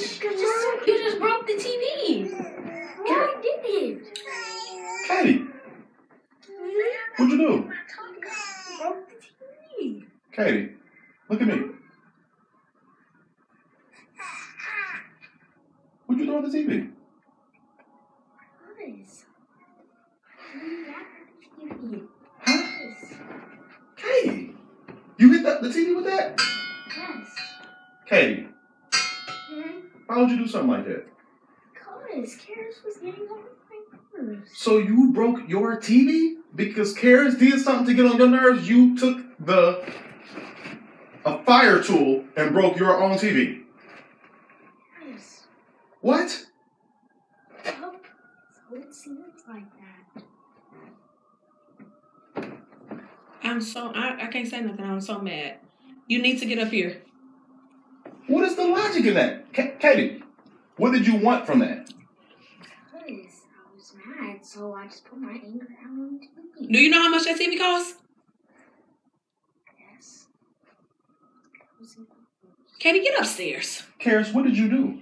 You just broke the TV. I did it. Kady, what'd you do? I broke the TV. Kady, look at me. What'd you do on the TV? You hit the TV with that? Yes. Kady, why would you do something like that? Because Karis was getting on my nerves. So you broke your TV? Because Karis did something to get on your nerves? You took a fire tool and broke your own TV? Yes. What? Nope. So it seems like that. I can't say nothing. I'm so mad. You need to get up here. What is the logic in that? Kady, what did you want from that? Because I was mad, so I just put my anger out on TV. Do you know how much that TV costs? Yes. Kady, get upstairs. Karis, what did you do?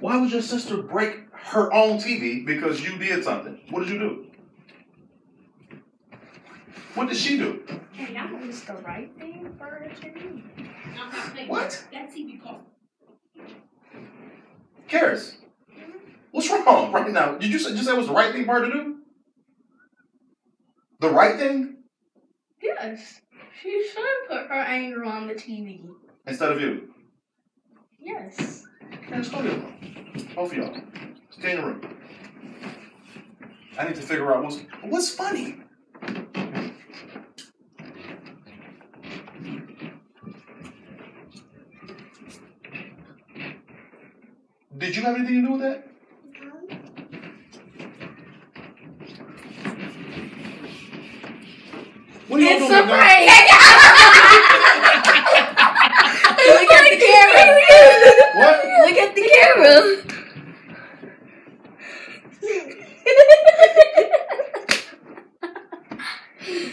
Why would your sister break her own TV because you did something? What did you do? What did she do? Hey, that was the right thing for her to do. What? That TV cost. Karis, what's wrong right now? Did you just say it was the right thing for her to do? The right thing? Yes. She should put her anger on the TV. Instead of you? Yes. Karis, go to your room. Both of y'all. Stay in the room. I need to figure out what's funny. Did you have anything to do with that? What are you doing? It's a prank. Look at the camera. What? Look at the camera.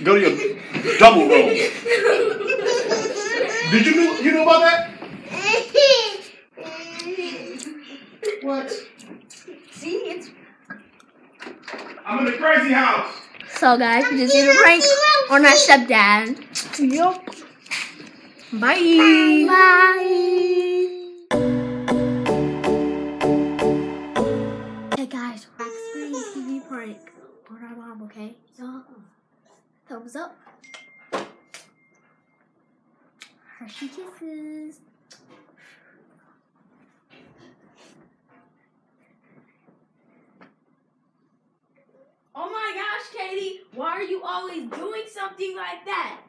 Go to your double roll. Did you know about that? What? See, it's. I'm in the crazy house. So guys, we just did a prank on our stepdad. Yup. Bye. Bye. Hey guys, we're actually doing a TV prank on our mom. Okay, y'all. Thumbs up. HersheKissis. Oh my gosh, Kady, why are you always doing something like that?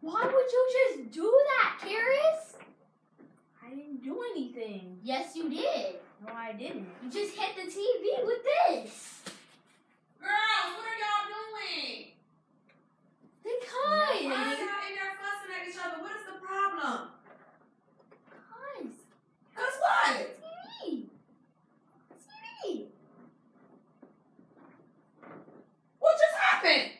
Why would you just do that, Karis? I didn't do anything. Yes, you did. No, I didn't. You just hit the TV with this. Girls, what are y'all doing? Because. Why are y'all in there fussing at each other? What is the problem? Because. Because what? TV. What just happened?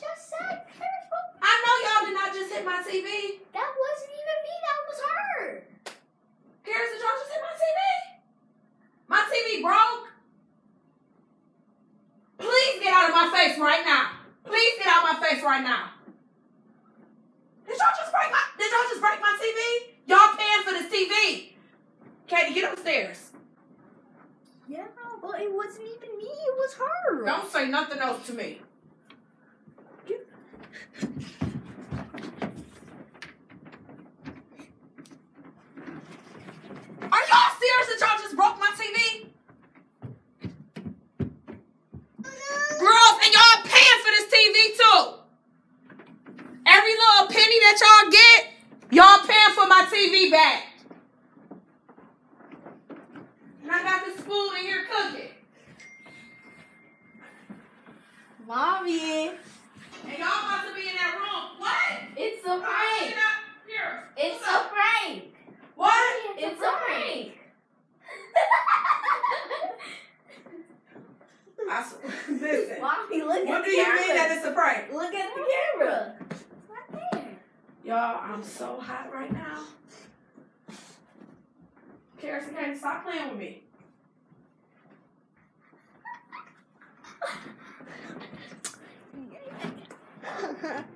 Just said Karis broke. I know y'all did not just hit my TV. That wasn't even me. That was her. Karis, did y'all just hit my TV? My TV broke. Please get out of my face right now. Please get out of my face right now. Did y'all just break my TV? Y'all paying for this TV. Kady, get upstairs. Yeah, but it wasn't even me. It was her. Don't say nothing else to me. Are y'all serious that y'all just broke my TV? Girls, and y'all paying for this TV too. Every little penny that y'all get, y'all paying for my TV back. And I got this food in here cooking. Mommy. And y'all about to be in that room. What? It's a prank. It's a prank. What? It's a prank. Listen, Mommy, look at the camera. What do you mean that it's a prank? Look at the camera. Y'all, I'm so hot right now. Karis, Kady, stop playing with me.